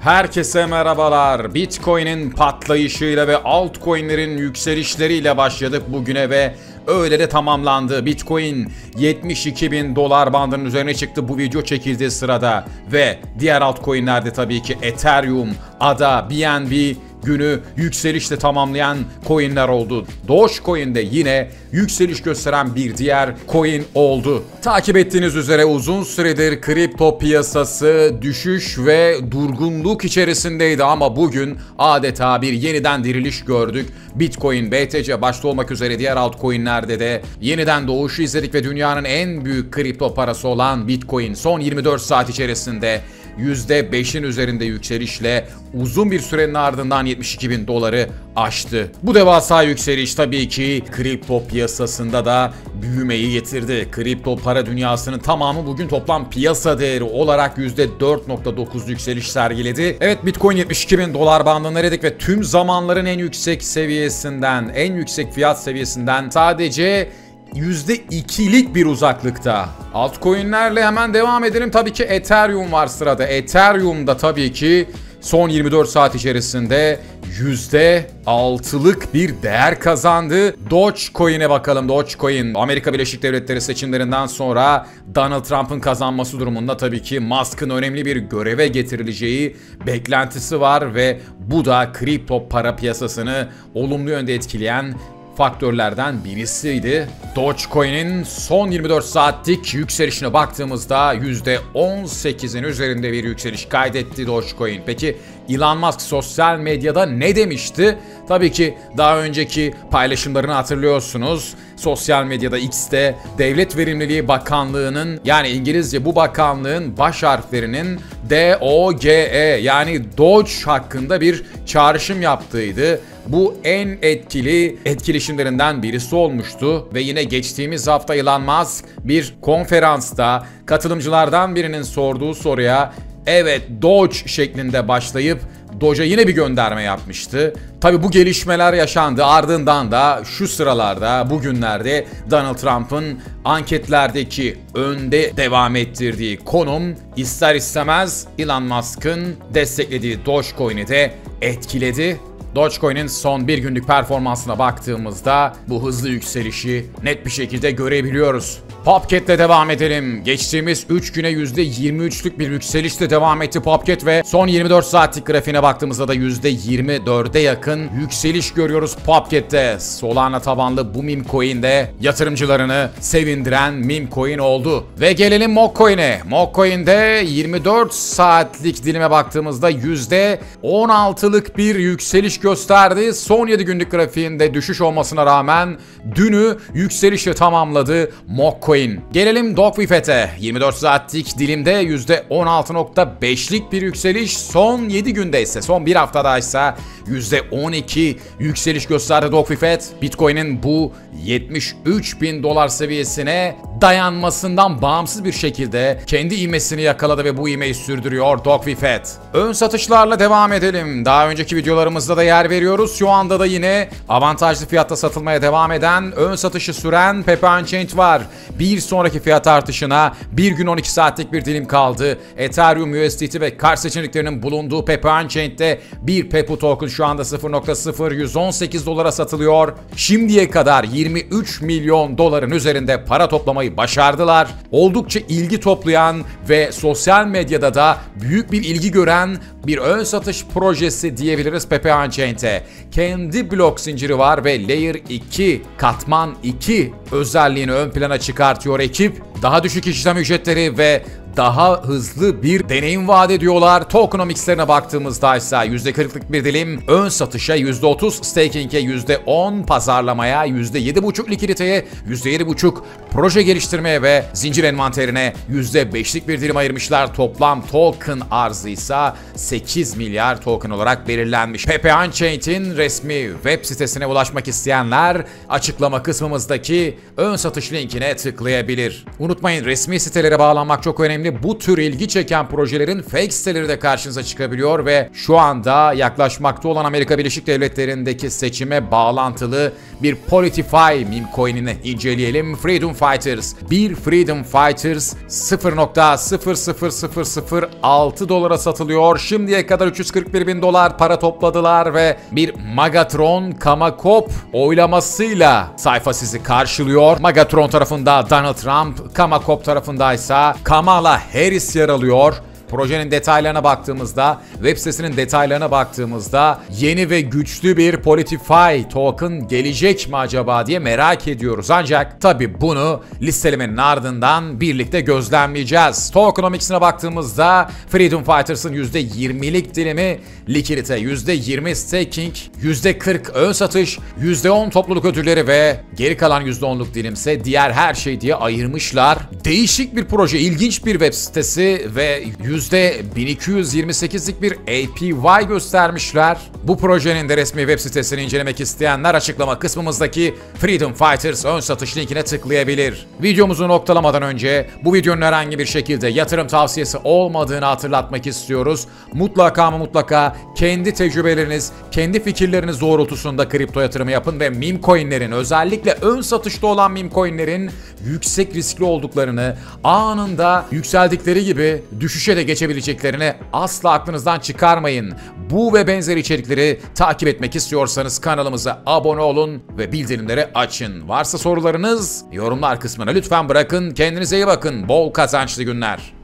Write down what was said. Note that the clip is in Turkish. Herkese merhabalar. Bitcoin'in patlayışıyla ve altcoin'lerin yükselişleriyle başladık bugüne ve öyle de tamamlandı. Bitcoin 72.000 dolar bandının üzerine çıktı bu video çekildiği sırada ve diğer altcoin'lerde tabii ki Ethereum, ADA, BNB günü yükselişle tamamlayan coin'ler oldu. Dogecoin'de yine yükseliş gösteren bir diğer coin oldu. Takip ettiğiniz üzere uzun süredir kripto piyasası düşüş ve durgunluk içerisindeydi ama bugün adeta bir yeniden diriliş gördük. Bitcoin, BTC başta olmak üzere diğer altcoin'lerde de yeniden doğuşu izledik ve dünyanın en büyük kripto parası olan Bitcoin son 24 saat içerisinde %5'in üzerinde yükselişle uzun bir sürenin ardından 72.000 doları aştı. Bu devasa yükseliş tabii ki kripto piyasasında da büyümeyi getirdi. Kripto para dünyasının tamamı bugün toplam piyasa değeri olarak %4.9 yükseliş sergiledi. Evet, Bitcoin 72.000 dolar bandına eredik ve tüm zamanların en yüksek seviyesinden, en yüksek fiyat seviyesinden sadece %2'lik bir uzaklıkta. Altcoin'lerle hemen devam edelim. Tabii ki Ethereum var sırada. Ethereum'da tabii ki son 24 saat içerisinde %6'lık bir değer kazandı. Dogecoin'e bakalım. Dogecoin, Amerika Birleşik Devletleri seçimlerinden sonra Donald Trump'ın kazanması durumunda tabii ki Musk'ın önemli bir göreve getirileceği beklentisi var ve bu da kripto para piyasasını olumlu yönde etkileyen faktörlerden birisiydi. Dogecoin'in son 24 saatlik yükselişine baktığımızda %18'in üzerinde bir yükseliş kaydetti Dogecoin. Peki Elon Musk sosyal medyada ne demişti? Tabii ki daha önceki paylaşımlarını hatırlıyorsunuz. Sosyal medyada X'te Devlet Verimliliği Bakanlığı'nın, yani İngilizce bu bakanlığın baş harflerinin DOGE yani Doge hakkında bir çağrışım yaptıydı. Bu en etkili etkileşimlerinden birisi olmuştu ve yine geçtiğimiz hafta Elon Musk bir konferansta katılımcılardan birinin sorduğu soruya evet Doge şeklinde başlayıp Doge'a yine bir gönderme yapmıştı. Tabi bu gelişmeler yaşandı, ardından da şu sıralarda bugünlerde Donald Trump'ın anketlerdeki önde devam ettirdiği konum ister istemez Elon Musk'ın desteklediği Dogecoin'i de etkiledi. Dogecoin'in son bir günlük performansına baktığımızda bu hızlı yükselişi net bir şekilde görebiliyoruz. PopCat'le devam edelim. Geçtiğimiz 3 güne %23'lük bir yükselişle devam etti PopCat ve son 24 saatlik grafiğine baktığımızda da %24'e yakın yükseliş görüyoruz PopCat'te. Solana tabanlı bu meme coin de yatırımcılarını sevindiren meme coin oldu. Ve gelelim Mogcoin'e. Mogcoin'de 24 saatlik dilime baktığımızda %16'lık bir yükseliş gösterdi. Son 7 günlük grafiğinde düşüş olmasına rağmen dünü yükselişle tamamladı Mogcoin. Gelelim Dogwifhat'e. 24 saatlik dilimde %16.5'lik bir yükseliş. Son 7 günde ise, son 1 haftada ise %12 yükseliş gösterdi Dogwifhat. Bitcoin'in bu 73.000 dolar seviyesine dayanmasından bağımsız bir şekilde kendi ivmesini yakaladı ve bu ivmeyi sürdürüyor Dogwifhat. Ön satışlarla devam edelim. Daha önceki videolarımızda da yer veriyoruz. Şu anda da yine avantajlı fiyatta satılmaya devam eden, ön satışı süren Pepe Unchained var. Bir sonraki fiyat artışına 1 gün 12 saatlik bir dilim kaldı. Ethereum, USDT ve kar seçeneklerinin bulunduğu Pepe Unchained'de bir Pepe token şu anda 0.0118 dolara satılıyor. Şimdiye kadar 23 milyon doların üzerinde para toplamayı başardılar. Oldukça ilgi toplayan ve sosyal medyada da büyük bir ilgi gören bir ön satış projesi diyebiliriz Pepe Unchained'e. Kendi blok zinciri var ve Layer 2, Katman 2 özelliğini ön plana çıkartıyor ekip. Daha düşük işlem ücretleri ve daha hızlı bir deneyim vaat ediyorlar. Tokenomics'lerine baktığımızda ise %40'lık bir dilim ön satışa, %30 staking'e, %10 pazarlamaya, %7.5 likiditeye, %7.5 proje geliştirmeye ve zincir envanterine %5'lik bir dilim ayırmışlar. Toplam token arzı ise 8 milyar token olarak belirlenmiş. Pepe Unchained'in resmi web sitesine ulaşmak isteyenler açıklama kısmımızdaki ön satış linkine tıklayabilir. Unutmayın, resmi sitelere bağlanmak çok önemli. Bu tür ilgi çeken projelerin fake siteleri de karşınıza çıkabiliyor ve şu anda yaklaşmakta olan Amerika Birleşik Devletleri'ndeki seçime bağlantılı bir Politify meme coin'ini inceleyelim. Freedom Fighters. Bir Freedom Fighters 0.00006 dolara satılıyor. Şimdiye kadar 341 bin dolar para topladılar ve bir MAGAtron Kamacop oylamasıyla sayfa sizi karşılıyor. MAGAtron tarafında Donald Trump, Kamacop tarafındaysa Kamala Harris yer alıyor. Projenin detaylarına baktığımızda, web sitesinin detaylarına baktığımızda yeni ve güçlü bir Politify token gelecek mi acaba diye merak ediyoruz. Ancak tabi bunu listelemenin ardından birlikte gözlemleyeceğiz. Tokenomics'ine baktığımızda Freedom Fighters'ın %20'lik dilimi likidite, %20 staking, %40 ön satış, %10 topluluk ödülleri ve geri kalan %10'luk dilimse diğer her şey diye ayırmışlar. Değişik bir proje, ilginç bir web sitesi ve %1228'lik bir APY göstermişler. Bu projenin de resmi web sitesini incelemek isteyenler açıklama kısmımızdaki Freedom Fighters ön satış linkine tıklayabilir. Videomuzu noktalamadan önce bu videonun herhangi bir şekilde yatırım tavsiyesi olmadığını hatırlatmak istiyoruz. Mutlaka ama mutlaka kendi tecrübeleriniz, kendi fikirleriniz doğrultusunda kripto yatırımı yapın ve meme coinlerin, özellikle ön satışta olan meme coinlerin yüksek riskli olduklarını, anında yükseldikleri gibi düşüşe de geçebileceklerini asla aklınızdan çıkarmayın. Bu ve benzeri içerikleri takip etmek istiyorsanız kanalımıza abone olun ve bildirimleri açın. Varsa sorularınız yorumlar kısmına lütfen bırakın. Kendinize iyi bakın. Bol kazançlı günler.